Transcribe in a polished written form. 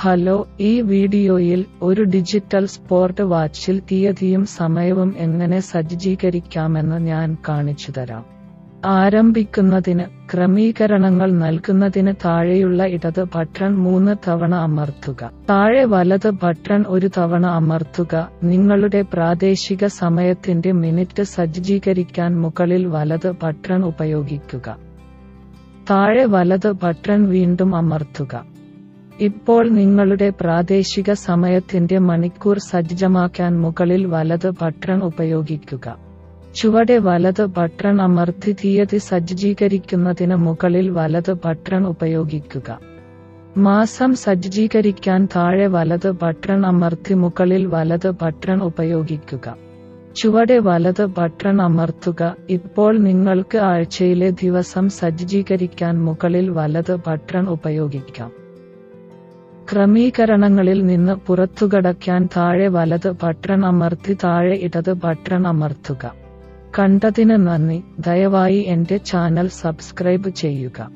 Hello, ഈ വീഡിയോയിൽ ഒരു ഡിജിറ്റൽ സ്പോർട്ട് വാച്ചിൽ തീയതിയും സമയവും എങ്ങനെ സജ്ജീകരിക്കാമെന്ന് ഞാൻ കാണിച്ചു തരാം. ആരംഭിക്കുന്നതിന് ക്രമീകരണങ്ങൾ നൽകുന്നതിന് താഴെയുള്ള ഇടത് ബട്ടൺ 3 തവണ അമർത്തുക. താഴെ വലത് ബട്ടൺ 1 തവണ അമർത്തുക. നിങ്ങളുടെ പ്രാദേശിക സമയത്തിന്റെ മിനിറ്റ് സജ്ജീകരിക്കാൻ മുകളിൽ വലത് ബട്ടൺ ഉപയോഗിക്കുക. താഴെ വലത് ബട്ടൺ വീണ്ടും അമർത്തുക. ഇപ്പോൾ നിങ്ങളുടെ പ്രാദേശിക സമയത്തിന്റെ മണിക്കൂർ സജ്ജമാക്കാൻ മുകളിൽ വലത് ബട്ടൺ ഉപയോഗിക്കുക. ചുവടെ വലത് ബട്ടൺ അമർത്തി തീയതി സജ്ജീകരിക്കുന്നതിന് മുകളിൽ വലത് ബട്ടൺ ഉപയോഗിക്കുക. മാസം സജ്ജീകരിക്കാൻ താഴെ വലത് ബട്ടൺ അമർത്തി മുകളിൽ വലത് ബട്ടൺ ഉപയോഗിക്കുക. ചുവടെ വലത് ബട്ടൺ അമർത്തുക. ഇപ്പോൾ നിങ്ങൾക്ക് ആഴ്ചയിലെ ദിവസം സജ്ജീകരിക്കാൻ മുകളിൽ വലത് ബട്ടൺ ഉപയോഗിക്കാം. ക്രമീകരണങ്ങളിൽ നിന്ന് പുറത്തുകടക്കാൻ താഴെ വലത് ബട്ടൺ അമർത്തി താഴെ ഇടത് ബട്ടൺ അമർത്തുക. കണ്ടതിന് നന്ദി. ദയവായി എന്റെ ചാനൽ സബ്സ്ക്രൈബ് ചെയ്യുക.